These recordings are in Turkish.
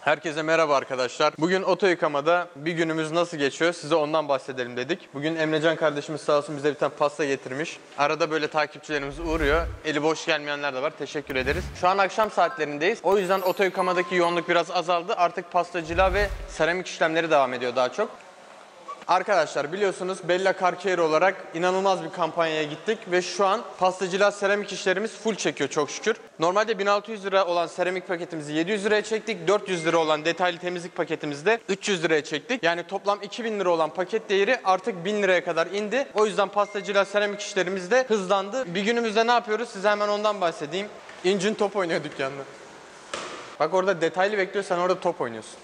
Herkese merhaba arkadaşlar. Bugün oto yıkamada bir günümüz nasıl geçiyor size ondan bahsedelim dedik. Bugün Emrecan kardeşimiz sağ olsun bize bir tane pasta getirmiş. Arada böyle takipçilerimiz uğruyor. Eli boş gelmeyenler de var. Teşekkür ederiz. Şu an akşam saatlerindeyiz. O yüzden oto yıkamadaki yoğunluk biraz azaldı. Artık pastacılığa ve seramik işlemleri devam ediyor daha çok. Arkadaşlar biliyorsunuz Bella Car Care olarak inanılmaz bir kampanyaya gittik ve şu an pastacılığa seramik işlerimiz full çekiyor çok şükür. Normalde 1600 lira olan seramik paketimizi 700 liraya çektik. 400 lira olan detaylı temizlik paketimizi de 300 liraya çektik. Yani toplam 2000 lira olan paket değeri artık 1000 liraya kadar indi. O yüzden pastacılığa seramik işlerimiz de hızlandı. Bir günümüzde ne yapıyoruz size hemen ondan bahsedeyim. İncin top oynuyor dükkanda. Bak orada detaylı bekliyor, sen orada top oynuyorsun.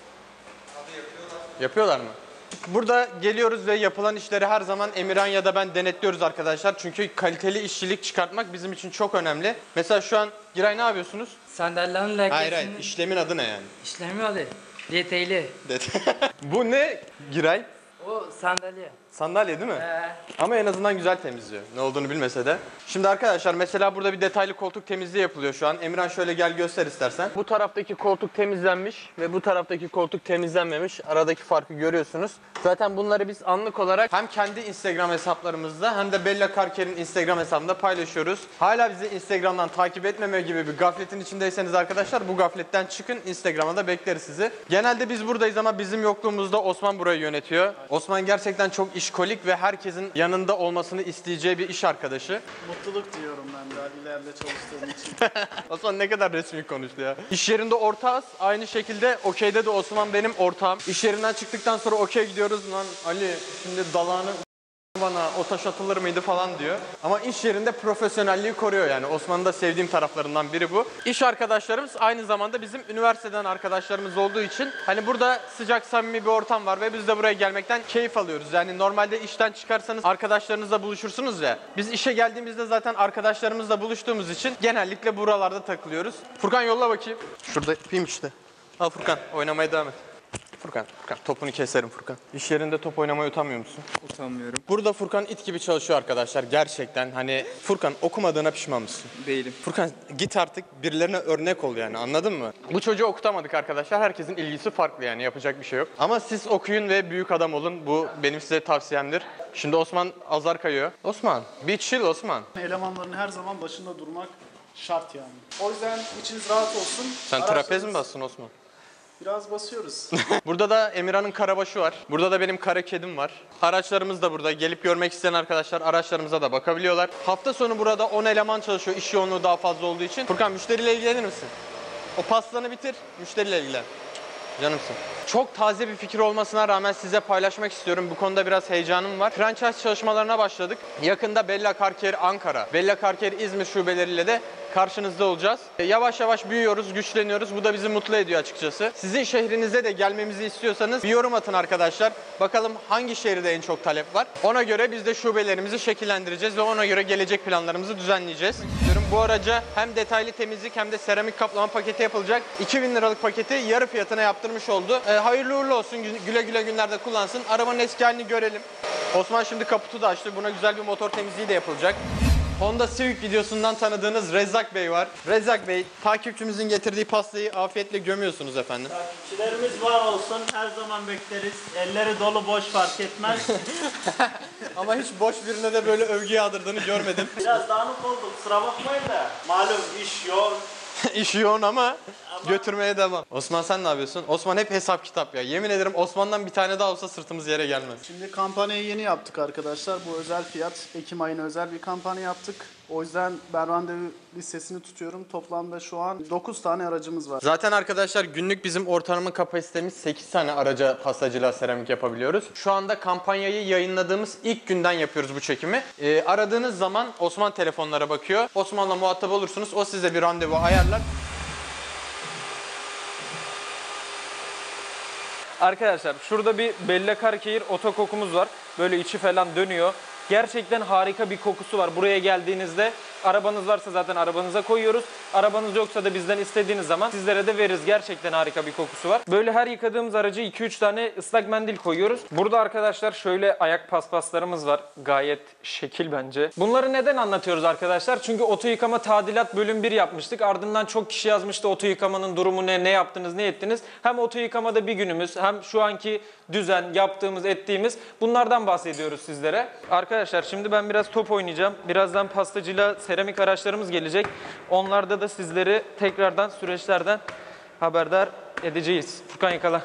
Abi yapıyorlar mı? Burada geliyoruz ve yapılan işleri her zaman Emirhan ya da ben denetliyoruz arkadaşlar. Çünkü kaliteli işçilik çıkartmak bizim için çok önemli. Mesela şu an Giray ne yapıyorsunuz? Sandalların lakasını... Hayır işlemin adı ne yani? İşlemin adı detaylı. Bu ne Giray? O sandalye. Sandalye değil mi? Ama en azından güzel temizliyor. Ne olduğunu bilmese de. Şimdi arkadaşlar mesela burada bir detaylı koltuk temizliği yapılıyor şu an. Emirhan şöyle gel göster istersen. Bu taraftaki koltuk temizlenmiş ve bu taraftaki koltuk temizlenmemiş. Aradaki farkı görüyorsunuz. Zaten bunları biz anlık olarak hem kendi Instagram hesaplarımızda hem de Bella Car Care'in Instagram hesabında paylaşıyoruz. Hala bizi Instagram'dan takip etmeme gibi bir gafletin içindeyseniz arkadaşlar bu gafletten çıkın. Instagram'a da bekleriz sizi. Genelde biz buradayız ama bizim yokluğumuzda Osman burayı yönetiyor. Osman gerçekten çok işkolik ve herkesin yanında olmasını isteyeceği bir iş arkadaşı. Mutluluk diyorum ben de ileride çalıştığım için. Osman ne kadar resmi konuştu ya. İş yerinde ortağız. Aynı şekilde okeyde de Osman benim ortağım. İş yerinden çıktıktan sonra okey gidiyoruz. Lan Ali şimdi dalağını bana o taş atılır mıydı falan diyor. Ama iş yerinde profesyonelliği koruyor yani. Osman'ın da sevdiğim taraflarından biri bu. İş arkadaşlarımız aynı zamanda bizim üniversiteden arkadaşlarımız olduğu için hani burada sıcak samimi bir ortam var ve biz de buraya gelmekten keyif alıyoruz. Yani normalde işten çıkarsanız arkadaşlarınızla buluşursunuz ya. Biz işe geldiğimizde zaten arkadaşlarımızla buluştuğumuz için genellikle buralarda takılıyoruz. Furkan yolla bakayım. Şurada yapayım işte. Al Furkan, oynamaya devam et. Furkan, topunu keserim Furkan. İş yerinde top oynamaya utanmıyor musun? Utanmıyorum. Burada Furkan it gibi çalışıyor arkadaşlar gerçekten. Hani Furkan okumadığına pişman mısın? Değilim. Furkan git artık birilerine örnek ol yani, anladın mı? Bu çocuğu okutamadık arkadaşlar. Herkesin ilgisi farklı yani, yapacak bir şey yok. Ama siz okuyun ve büyük adam olun. Bu benim size tavsiyemdir. Şimdi Osman azar kayıyor. Osman, bir chill Osman. Elemanların her zaman başında durmak şart yani. O yüzden içiniz rahat olsun. Sen trapez mi bassın Osman? Biraz basıyoruz. Burada da Emirhan'ın karabaşı var. Burada da benim kara kedim var. Araçlarımız da burada. Gelip görmek isteyen arkadaşlar araçlarımıza da bakabiliyorlar. Hafta sonu burada 10 eleman çalışıyor. İş yoğunluğu daha fazla olduğu için. Furkan müşteriyle ilgilenir misin? O pastanı bitir. Müşteriyle ilgilen. Canımsın. Çok taze bir fikir olmasına rağmen size paylaşmak istiyorum. Bu konuda biraz heyecanım var. Franchise çalışmalarına başladık. Yakında Bella Car Care Ankara, Bella Car Care İzmir şubeleriyle de karşınızda olacağız. Yavaş yavaş büyüyoruz, güçleniyoruz. Bu da bizi mutlu ediyor açıkçası. Sizin şehrinize de gelmemizi istiyorsanız bir yorum atın arkadaşlar. Bakalım hangi şehirde en çok talep var. Ona göre biz de şubelerimizi şekillendireceğiz ve ona göre gelecek planlarımızı düzenleyeceğiz. Bu araca hem detaylı temizlik hem de seramik kaplama paketi yapılacak. 2000 liralık paketi yarı fiyatına yaptırmış oldu. Hayırlı uğurlu olsun, güle güle günlerde kullansın. Arabanın eski halini görelim. Osman şimdi kaputu da açtı. Buna güzel bir motor temizliği de yapılacak. Honda Civic videosundan tanıdığınız Rezak Bey var. Rezak Bey, takipçimizin getirdiği pastayı afiyetle gömüyorsunuz efendim. Takipçilerimiz var olsun, her zaman bekleriz. Elleri dolu boş fark etmez. Ama hiç boş birine de böyle övgü yağdırdığını görmedim. Biraz dağınık olduk, kusura bakmayın da. Malum iş yoğun. İş yoğun ama götürmeye devam. Osman sen ne yapıyorsun? Osman hep hesap kitap ya. Yemin ederim Osman'dan bir tane daha olsa sırtımız yere gelmez. Şimdi kampanyayı yeni yaptık arkadaşlar. Bu özel fiyat. Ekim ayına özel bir kampanya yaptık. O yüzden ben randevu listesini tutuyorum. Toplamda şu an 9 tane aracımız var. Zaten arkadaşlar günlük bizim ortalama kapasitemiz 8 tane araca pastacılığa seramik yapabiliyoruz. Şu anda kampanyayı yayınladığımız ilk günden yapıyoruz bu çekimi. Aradığınız zaman Osman telefonlara bakıyor. Osman'la muhatap olursunuz. O size bir randevu ayarlar. Arkadaşlar şurada bir Bella Car Care oto kokumuz var. Böyle içi falan dönüyor. Gerçekten harika bir kokusu var. Buraya geldiğinizde Arabanız varsa zaten arabanıza koyuyoruz. Arabanız yoksa da bizden istediğiniz zaman sizlere de veririz. Gerçekten harika bir kokusu var. Böyle her yıkadığımız aracı 2-3 tane ıslak mendil koyuyoruz. Burada arkadaşlar şöyle ayak paspaslarımız var. Gayet şekil bence. Bunları neden anlatıyoruz arkadaşlar? Çünkü oto yıkama tadilat bölüm 1 yapmıştık. Ardından çok kişi yazmıştı oto yıkamanın durumu ne, ne yaptınız, ne ettiniz. Hem oto yıkamada bir günümüz, hem şu anki düzen, yaptığımız, ettiğimiz bunlardan bahsediyoruz sizlere. Arkadaşlar şimdi ben biraz top oynayacağım. Birazdan pastacıyla seramik araçlarımız gelecek. Onlarda da sizleri tekrardan süreçlerden haberdar edeceğiz. Furkan yakala.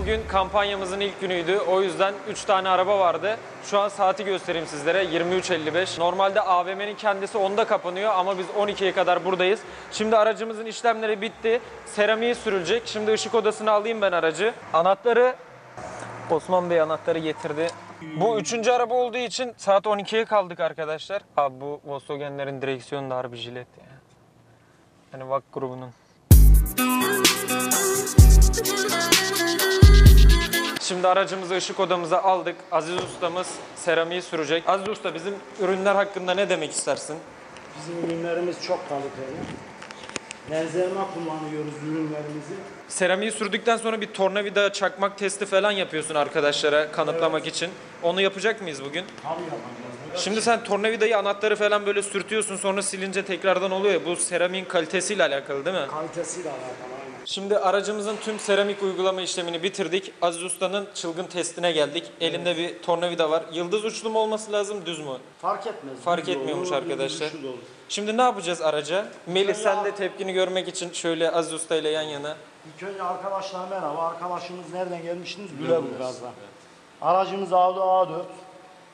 Bugün kampanyamızın ilk günüydü. O yüzden 3 tane araba vardı. Şu an saati göstereyim sizlere. 23.55. Normalde AVM'nin kendisi 10'da kapanıyor ama biz 12'ye kadar buradayız. Şimdi aracımızın işlemleri bitti. Seramiği sürülecek. Şimdi ışık odasına alayım ben aracı. Anahtarı Osman Bey getirdi. Bu 3. araba olduğu için saat 12'ye kaldık arkadaşlar. Abi bu Volkswagen'lerin direksiyonu da harbi jilet ya. Yani VAK grubunun. Şimdi aracımızı ışık odamıza aldık. Aziz Usta'mız seramiği sürecek. Aziz Usta, bizim ürünler hakkında ne demek istersin? Bizim ürünlerimiz çok kaliteli. Benzerme kullanıyoruz ürünlerimizi. Seramiği sürdükten sonra bir tornavida, çakmak testi falan yapıyorsun arkadaşlara kanıtlamak için. Onu yapacak mıyız bugün? Tabii yapacağız. Şimdi sen tornavidayı, anahtarı falan böyle sürtüyorsun, sonra silince tekrardan oluyor ya. Bu seramiğin kalitesiyle alakalı değil mi? Kalitesiyle alakalı. Şimdi aracımızın tüm seramik uygulama işlemini bitirdik. Aziz Usta'nın çılgın testine geldik. Elimde bir tornavida var. Yıldız uçlu mu olması lazım, düz mü? Fark etmez. Fark etmiyormuş arkadaşlar. Şimdi ne yapacağız araca? Melih, sen de tepkini görmek için şöyle Aziz Usta ile yan yana. İlk önce arkadaşlar merhaba. Arkadaşımız nereden gelmişsiniz? Lüleburgaz'dan. Aracımız Audi A4.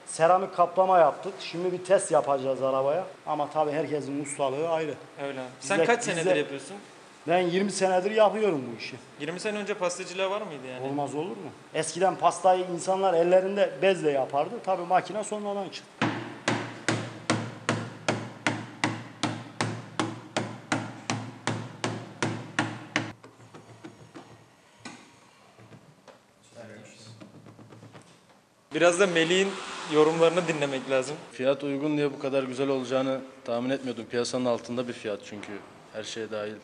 Seramik kaplama yaptık. Şimdi bir test yapacağız arabaya. Ama tabii herkesin ustalığı ayrı. Öyle. Sen kaç senedir yapıyorsun? Ben 20 senedir yapıyorum bu işi. 20 sene önce pastacılığa var mıydı yani? Olmaz olur mu? Eskiden pastayı insanlar ellerinde bezle yapardı. Tabii makine sonradan çıktı. Biraz da Melih'in yorumlarını dinlemek lazım. Fiyat uygun diye bu kadar güzel olacağını tahmin etmiyordum. Piyasanın altında bir fiyat çünkü her şeye dahil.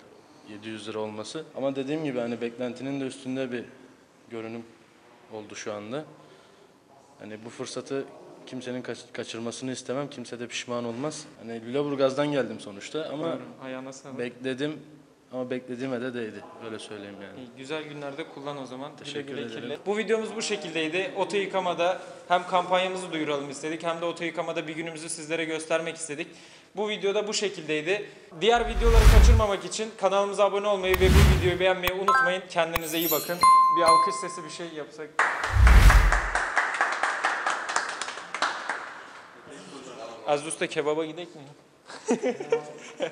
700 lira olması. Ama dediğim gibi hani beklentinin de üstünde bir görünüm oldu şu anda. Hani bu fırsatı kimsenin kaçırmasını istemem. Kimse de pişman olmaz. Hani Lüleburgaz'dan geldim sonuçta ama bekledim ama beklediğime de değdi. Öyle söyleyeyim yani. İyi, güzel günlerde kullan o zaman. Teşekkür ederim. Bu videomuz bu şekildeydi. Oto yıkamada hem kampanyamızı duyuralım istedik hem de oto yıkamada bir günümüzü sizlere göstermek istedik. Bu videoda bu şekildeydi. Diğer videoları kaçırmamak için kanalımıza abone olmayı ve bu videoyu beğenmeyi unutmayın. Kendinize iyi bakın. Bir alkış sesi, bir şey yapsak. Aziz Usta kebaba gidelim mi?